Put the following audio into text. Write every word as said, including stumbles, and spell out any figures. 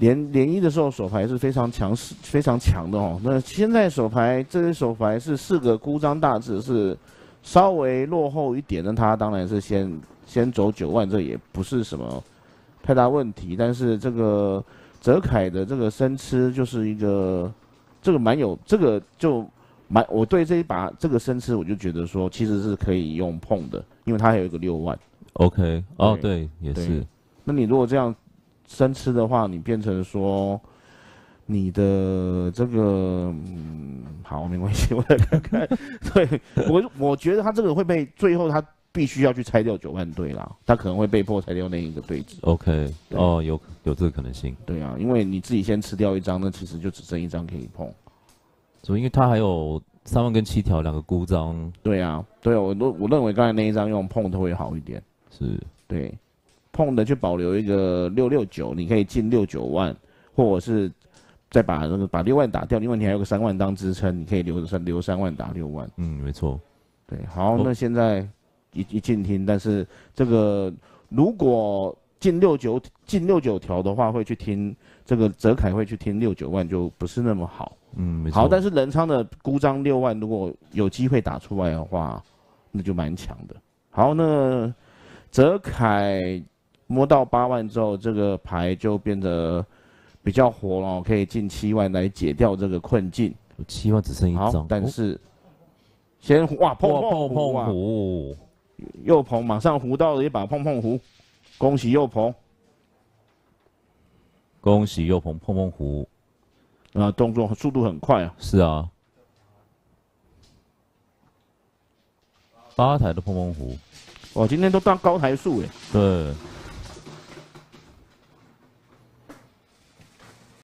联联谊的时候手牌是非常强势、非常强的哦。那现在手牌这些手牌是四个孤张大致是稍微落后一点的，他当然是先先走九万，这也不是什么太大问题。但是这个泽凯的这个生吃就是一个这个蛮有这个就。 蛮，我对这一把这个生吃，我就觉得说其实是可以用碰的，因为它还有一个六万。OK， 哦对，也是。那你如果这样生吃的话，你变成说你的这个，嗯，好，没关系，我来看看。对我，我觉得他这个会被最后他必须要去拆掉九万对啦，他可能会被迫拆掉那一个对子。OK， 對哦，有有这个可能性。对啊，因为你自己先吃掉一张，那其实就只剩一张可以碰。 主，因为他还有三万跟七条两个孤张。对啊，对啊，我都我认为刚才那一张用碰的会好一点。是，对，碰的去保留一个六六九，你可以进六九万，或者是再把那个把六万打掉，另外你还有个三万当支撑，你可以留三留三万打六万。嗯，没错。对，好，哦、那现在一一进听，但是这个如果进六九进六九条的话，会去听这个泽凯会去听六九万，就不是那么好。 嗯，好，但是仁昌的孤张六万，如果有机会打出来的话，那就蛮强的。好，那泽凯摸到八万之后，这个牌就变得比较活了，可以进七万来解掉这个困境。七万只剩一张，但是、哦、先哇碰碰胡、啊，碰碰胡，又碰，马上胡到了一把碰碰胡，恭喜又碰，恭喜又碰碰碰胡。 啊，动作速度很快啊！是啊，八台的碰碰胡，哇，今天都当高台数哎。对，